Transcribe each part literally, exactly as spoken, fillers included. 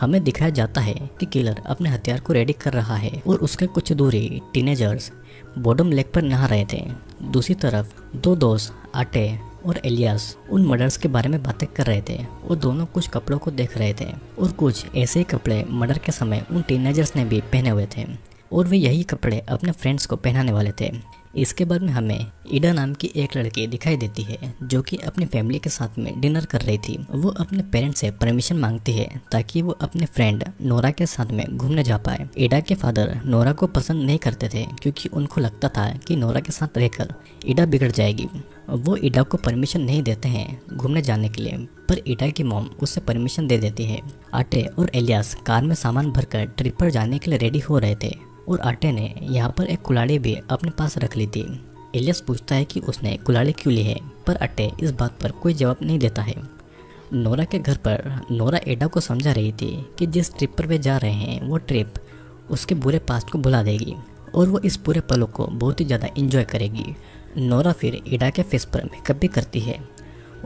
हमें दिखाया जाता है कि किलर अपने हथियार को रेडी कर रहा है और उसके कुछ दूरी टीनेजर्स बोडम लेक पर नहा रहे थे। दूसरी तरफ दो दोस्त आटे और एलियास उन मर्डर्स के बारे में बातें कर रहे थे और दोनों कुछ कपड़ों को देख रहे थे और कुछ ऐसे ही कपड़े मर्डर के समय उन टीनेजर्स ने भी पहने हुए थे और वे यही कपड़े अपने फ्रेंड्स को पहनाने वाले थे। इसके बाद में हमें ईडा नाम की एक लड़की दिखाई देती है जो कि अपनी फैमिली के साथ में डिनर कर रही थी। वो अपने पेरेंट्स से परमिशन मांगती है ताकि वो अपने फ्रेंड नोरा के साथ में घूमने जा पाए। ईडा के फादर नोरा को पसंद नहीं करते थे क्योंकि उनको लगता था कि नोरा के साथ रहकर ईडा बिगड़ जाएगी। वो ईडा को परमिशन नहीं देते हैं घूमने जाने के लिए, पर ईडा की मॉम उससे परमिशन दे देती है। आटे और एलियास कार में सामान भरकर ट्रिप पर जाने के लिए रेडी हो रहे थे और आटे ने यहाँ पर एक कुल्हाड़ी भी अपने पास रख ली थी। एलियस पूछता है कि उसने कुल्हाड़ी क्यों ली है, पर आटे इस बात पर कोई जवाब नहीं देता है। नोरा के घर पर नोरा ईडा को समझा रही थी कि जिस ट्रिप पर वे जा रहे हैं वो ट्रिप उसके बुरे पास्ट को भुला देगी और वो इस पूरे पलों को बहुत ही ज़्यादा एंजॉय करेगी। नोरा फिर ईडा के फेस पर मेकअप भी करती है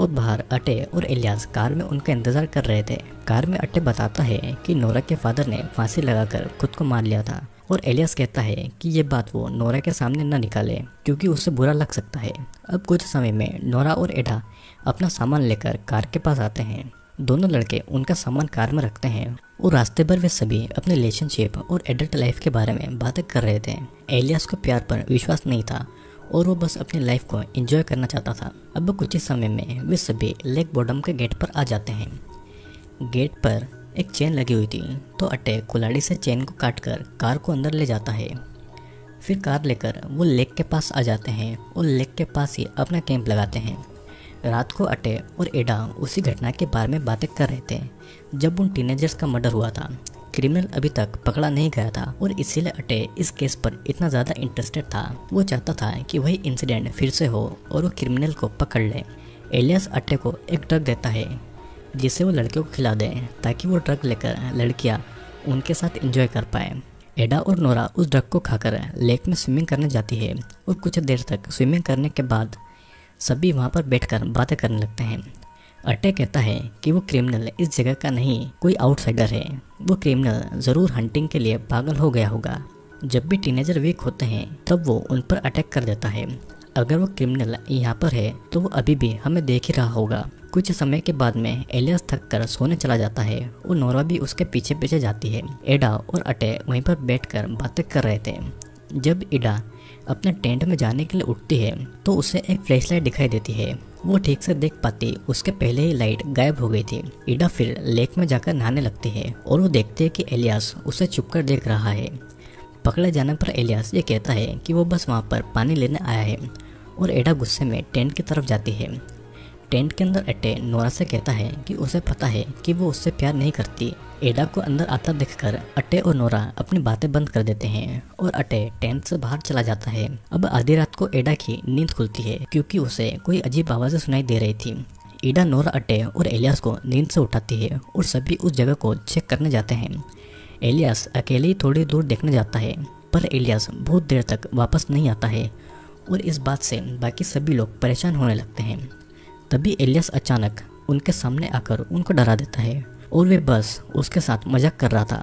और बाहर अटे और एलियास कार में उनका इंतज़ार कर रहे थे। कार में अटे बताता है कि नोरा के फादर ने फांसी लगाकर खुद को मार लिया था और एलियास कहता है कि ये बात वो नोरा के सामने ना निकाले क्योंकि उससे बुरा लग सकता है। अब कुछ समय में नोरा और ईडा अपना सामान लेकर कार के पास आते हैं। दोनों लड़के उनका सामान कार में रखते हैं और रास्ते पर वे सभी अपने रिलेशनशिप और एडल्ट लाइफ के बारे में बातें कर रहे थे। एलियास को प्यार पर विश्वास नहीं था और वो बस अपनी लाइफ को एंजॉय करना चाहता था। अब कुछ ही समय में वे सभी लेक बॉडम के गेट पर आ जाते हैं। गेट पर एक चेन लगी हुई थी तो अटे कुल्हाड़ी से चेन को काटकर कार को अंदर ले जाता है। फिर कार लेकर वो लेक के पास आ जाते हैं और लेक के पास ही अपना कैंप लगाते हैं। रात को अटे और ईडा उसी घटना के बारे में बातें कर रहे थे जब उन टीनेजर्स का मर्डर हुआ था। क्रिमिनल अभी तक पकड़ा नहीं गया था और इसीलिए अटे इस केस पर इतना ज़्यादा इंटरेस्टेड था। वो चाहता था कि वही इंसिडेंट फिर से हो और वो क्रिमिनल को पकड़ ले। एलियस अटे को एक ड्रग देता है जिसे वो लड़कियों को खिला दें ताकि वो ड्रग लेकर लड़कियां उनके साथ एंजॉय कर पाएँ। ईडा और नोरा उस ड्रग को खाकर लेक में स्विमिंग करने जाती है और कुछ देर तक स्विमिंग करने के बाद सभी वहाँ पर बैठ कर बातें करने लगते हैं। अटे कहता है कि वो क्रिमिनल इस जगह का नहीं कोई आउटसाइडर है। वो क्रिमिनल ज़रूर हंटिंग के लिए पागल हो गया होगा। जब भी टीनेजर वीक होते हैं तब वो उन पर अटैक कर देता है। अगर वो क्रिमिनल यहाँ पर है तो वो अभी भी हमें देख ही रहा होगा। कुछ समय के बाद में एलियस थक कर सोने चला जाता है और नोरा भी उसके पीछे पीछे जाती है। ईडा और अटे वहीं पर बैठ कर बातें कर रहे थे। जब ईडा अपने टेंट में जाने के लिए उठती है तो उसे एक फ्लैशलाइट दिखाई देती है। वो ठीक से देख पाती उसके पहले ही लाइट गायब हो गई थी। ईडा फिर लेक में जाकर नहाने लगती है और वो देखते है कि एलियास उसे छुपकर देख रहा है। पकड़े जाने पर एलियास ये कहता है कि वो बस वहाँ पर पानी लेने आया है और ईडा गुस्से में टेंट की तरफ जाती है। टेंट के अंदर अटे नोरा से कहता है कि उसे पता है कि वो उससे प्यार नहीं करती। ईडा को अंदर आता देखकर अटे और नोरा अपनी बातें बंद कर देते हैं और अटे टेंट से बाहर चला जाता है। अब आधी रात को ईडा की नींद खुलती है क्योंकि उसे कोई अजीब आवाज़ें सुनाई दे रही थी। ईडा नोरा अटे और एलियास को नींद से उठाती है और सभी उस जगह को चेक करने जाते हैं। एलियास अकेले ही थोड़ी दूर देखने जाता है पर एलियास बहुत देर तक वापस नहीं आता है और इस बात से बाकी सभी लोग परेशान होने लगते हैं। तभी एलियास अचानक उनके सामने आकर उनको डरा देता है और वे बस उसके साथ मजाक कर रहा था।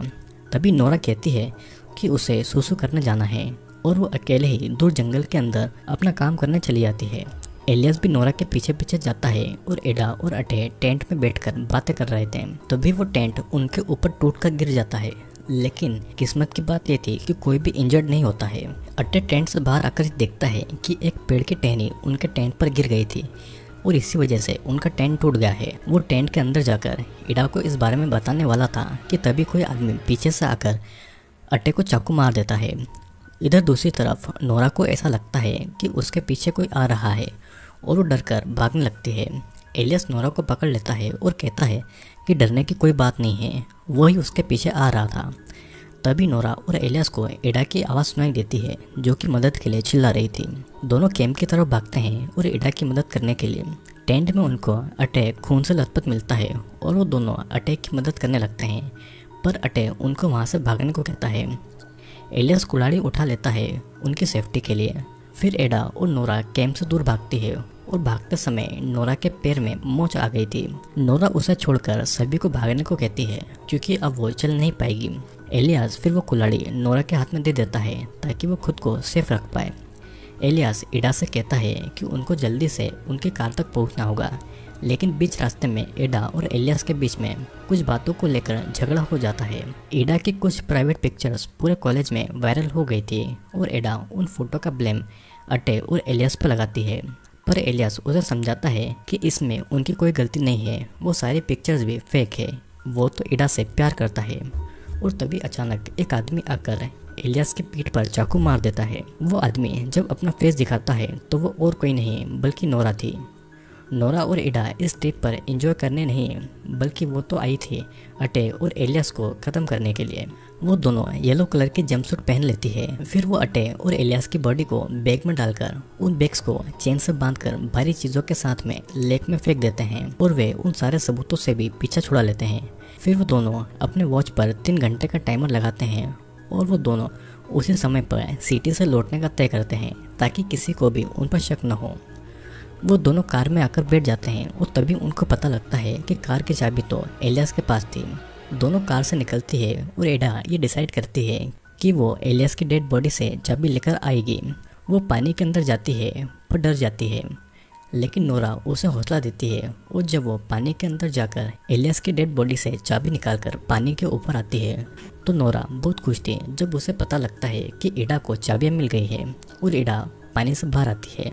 तभी नोरा कहती है कि उसे सुसु करने जाना है और वो अकेले ही दूर जंगल के अंदर अपना काम करने चली जाती है। एलियास भी नोरा के पीछे पीछे जाता है और ईडा और अटे टेंट में बैठकर बातें कर रहे थे। तभी वो टेंट उनके ऊपर टूटकर गिर जाता है, लेकिन किस्मत की बात यह थी कि कोई भी इंजर्ड नहीं होता है। अटे टेंट से बाहर आकर देखता है कि एक पेड़ की टहनी उनके टेंट पर गिर गई थी और इसी वजह से उनका टेंट टूट गया है। वो टेंट के अंदर जाकर ईडा को इस बारे में बताने वाला था कि तभी कोई आदमी पीछे से आकर अटे को चाकू मार देता है। इधर दूसरी तरफ नोरा को ऐसा लगता है कि उसके पीछे कोई आ रहा है और वो डर कर भागने लगती है। एलियस नोरा को पकड़ लेता है और कहता है कि डरने की कोई बात नहीं है, वही उसके पीछे आ रहा था। तभी नोरा और एलियास को ईडा की आवाज़ सुनाई देती है जो कि मदद के लिए चिल्ला रही थी। दोनों कैंप की तरफ भागते हैं और ईडा की मदद करने के लिए। टेंट में उनको अटे खून से लथपथ मिलता है और वो दोनों अटे की मदद करने लगते हैं, पर अटे उनको वहाँ से भागने को कहता है। एलियास कुल्हाड़ी उठा लेता है उनकी सेफ्टी के लिए। फिर ईडा और नोरा कैंप से दूर भागती है और भागते समय नोरा के पैर में मोच आ गई थी। नोरा उसे छोड़कर सभी को भागने को कहती है क्योंकि अब वो चल नहीं पाएगी। एलियास फिर वो कुल्हाड़ी नोरा के हाथ में दे देता है ताकि वो खुद को सेफ रख पाए। एलियास इडा से कहता है कि उनको जल्दी से उनकी कार तक पहुंचना होगा, लेकिन बीच रास्ते में इडा और एलियास के बीच में कुछ बातों को लेकर झगड़ा हो जाता है। इडा की कुछ प्राइवेट पिक्चर्स पूरे कॉलेज में वायरल हो गई थी और इडा उन फोटो का ब्लेम अटे और एलियास पर लगाती है, पर एलियास उसे समझाता है कि इसमें उनकी कोई गलती नहीं है, वो सारी पिक्चर्स भी फेक है। वो तो इडा से प्यार करता है और तभी अचानक एक आदमी आकर एलियास की पीठ पर चाकू मार देता है। वो आदमी जब अपना फेस दिखाता है तो वो और कोई नहीं बल्कि नोरा थी। नोरा और इडा इस ट्रिप पर एंजॉय करने नहीं बल्कि वो तो आई थी अटे और एलियास को ख़त्म करने के लिए। वो दोनों येलो कलर की जंपसूट पहन लेती है। फिर वो अटे और एलियास की बॉडी को बैग में डालकर उन बैग्स को चेन से बांधकर भारी चीज़ों के साथ में लेक में फेंक देते हैं और वे उन सारे सबूतों से भी पीछा छुड़ा लेते हैं। फिर वो दोनों अपने वॉच पर तीन घंटे का टाइमर लगाते हैं और वो दोनों उसी समय पर सिटी से लौटने का तय करते हैं ताकि किसी को भी उन पर शक न हो। वो दोनों कार में आकर बैठ जाते हैं और तभी उनको पता लगता है कि कार की चाबी तो एलियास के पास थी। दोनों कार से निकलती है और एडा ये डिसाइड करती है कि वो एलियास की डेड बॉडी से चाबी लेकर आएगी। वो पानी के अंदर जाती है पर डर जाती है, लेकिन नोरा उसे हौसला देती है और जब वो पानी के अंदर जाकर एलियास की डेड बॉडी से चाबी निकालकर पानी के ऊपर आती है तो नोरा बहुत खुश थी जब उसे पता लगता है कि इडा को चाबियाँ मिल गई है और इडा पानी से बाहर आती है।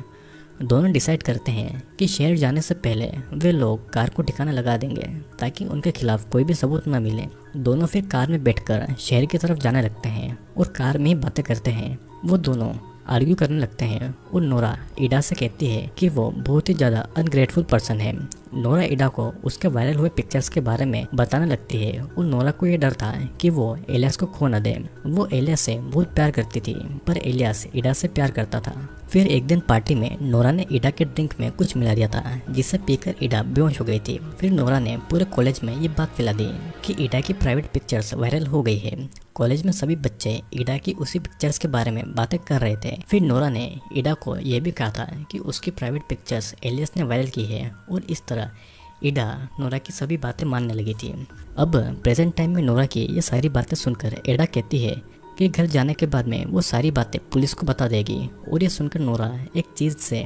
दोनों डिसाइड करते हैं कि शहर जाने से पहले वे लोग कार को ठिकाना लगा देंगे ताकि उनके खिलाफ कोई भी सबूत न मिले। दोनों फिर कार में बैठकर शहर की तरफ जाने लगते हैं और कार में ही बातें करते हैं। वो दोनों आर्ग्यू करने लगते हैं और नोरा इडा से कहती है कि वो बहुत ही ज़्यादा अनग्रेटफुल पर्सन है। नोरा इडा को उसके वायरल हुए पिक्चर्स के बारे में बताने लगती है और नोरा को ये डर था कि वो एलियास को खो न दे। वो एलियास से बहुत प्यार करती थी पर एलियास इडा से प्यार करता था। फिर एक दिन पार्टी में नोरा ने इडा के ड्रिंक में कुछ मिला दिया था जिसे पीकर इडा बेहोश हो गई थी। फिर नोरा ने पूरे कॉलेज में ये बात फैला दी कि इडा की प्राइवेट पिक्चर्स वायरल हो गई है। कॉलेज में सभी बच्चे इडा की उसी पिक्चर्स के बारे में बातें कर रहे थे। फिर नोरा ने इडा को यह भी कहा था कि उसकी प्राइवेट पिक्चर्स एलियास ने वायरल की है और इस तरह इडा नोरा की सभी बातें मानने लगी थी। अब प्रेजेंट टाइम में नोरा की ये सारी बातें सुनकर इडा कहती है कि घर जाने के बाद में वो सारी बातें पुलिस को बता देगी और ये सुनकर नोरा एक चीज़ से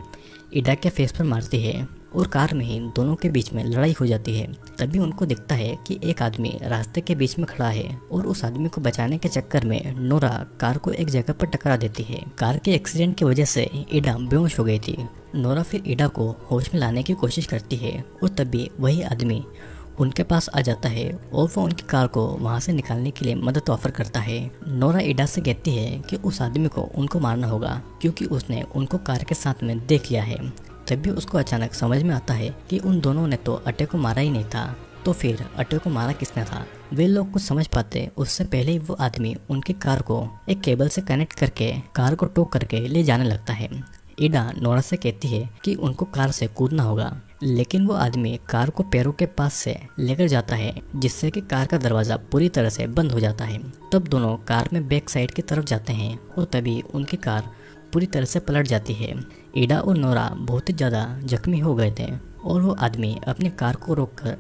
इडा के फेस पर मारती है और कार में ही दोनों के बीच में लड़ाई हो जाती है। तभी उनको दिखता है कि एक आदमी रास्ते के बीच में खड़ा है और उस आदमी को बचाने के चक्कर में नोरा कार को एक जगह पर टकरा देती है। कार के एक्सीडेंट की वजह से इडा बेहोश हो गई थी। नोरा फिर इडा को होश में लाने की कोशिश करती है और तभी वही आदमी उनके पास आ जाता है और वो उनकी कार को वहाँ से निकालने के लिए मदद ऑफर करता है। नोरा इडा से कहती है कि उस आदमी को उनको मारना होगा क्योंकि उसने उनको कार के साथ में देख लिया है। तभी उसको अचानक समझ में आता है कि उन दोनों ने तो अटे को मारा ही नहीं था, तो फिर अटे को मारा किसने था? वे लोग कुछ समझ पाते उससे पहले ही वो आदमी उनकी कार को एक केबल से कनेक्ट करके कार को टो करके ले जाने लगता है। इडा नोरा से कहती है कि उनको कार से कूदना होगा, लेकिन वो आदमी कार को पैरों के पास से लेकर जाता है जिससे कि कार का दरवाज़ा पूरी तरह से बंद हो जाता है। तब दोनों कार में बैक साइड की तरफ जाते हैं और तभी उनकी कार पूरी तरह से पलट जाती है। इडा और नोरा बहुत ही ज़्यादा जख्मी हो गए थे और वो आदमी अपनी कार को रोककर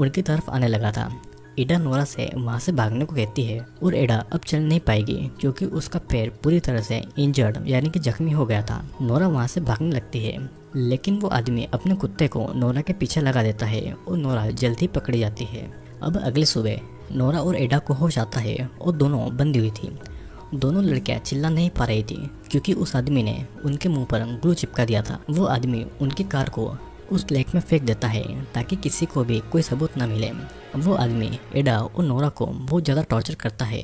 उनकी तरफ आने लगा था। इडा नोरा से वहाँ से भागने को कहती है और इडा अब चल नहीं पाएगी क्योंकि उसका पैर पूरी तरह से इंजर्ड यानी कि जख्मी हो गया था। नोरा वहाँ से भागने लगती है, लेकिन वो आदमी अपने कुत्ते को नोरा के पीछे लगा देता है और नोरा जल्दी पकड़ी जाती है। अब अगली सुबह नोरा और इडा को होश आता है और दोनों बंदी हुई थी। दोनों लड़कियां चिल्ला नहीं पा रही थी क्योंकि उस आदमी ने उनके मुंह पर ग्लू चिपका दिया था। वो आदमी उनकी कार को उस लेक में फेंक देता है ताकि किसी को भी कोई सबूत ना मिले। वो आदमी इडा और नोरा को बहुत ज़्यादा टॉर्चर करता है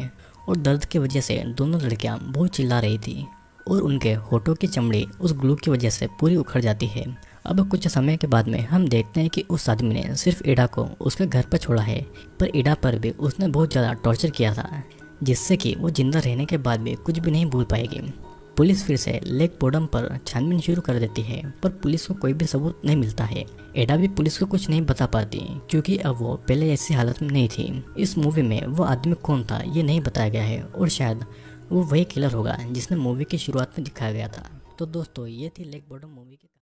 और दर्द की वजह से दोनों लड़कियां बहुत चिल्ला रही थी और उनके होठों की चमड़ी उस ग्लू की वजह से पूरी उखड़ जाती है। अब कुछ समय के बाद में हम देखते हैं कि उस आदमी ने सिर्फ इडा को उसके घर पर छोड़ा है, पर इडा पर भी उसने बहुत ज़्यादा टॉर्चर किया था जिससे कि वो जिंदा रहने के बाद भी कुछ भी नहीं भूल पाएगी। पुलिस फिर से लेक बोडम पर छानबीन शुरू कर देती है पर पुलिस को कोई भी सबूत नहीं मिलता है। एडा भी पुलिस को कुछ नहीं बता पाती क्योंकि अब वो पहले ऐसी हालत में नहीं थी। इस मूवी में वो आदमी कौन था ये नहीं बताया गया है और शायद वो वही किलर होगा जिसने मूवी की शुरुआत में दिखाया गया था। तो दोस्तों ये थी लेक बोडम मूवी की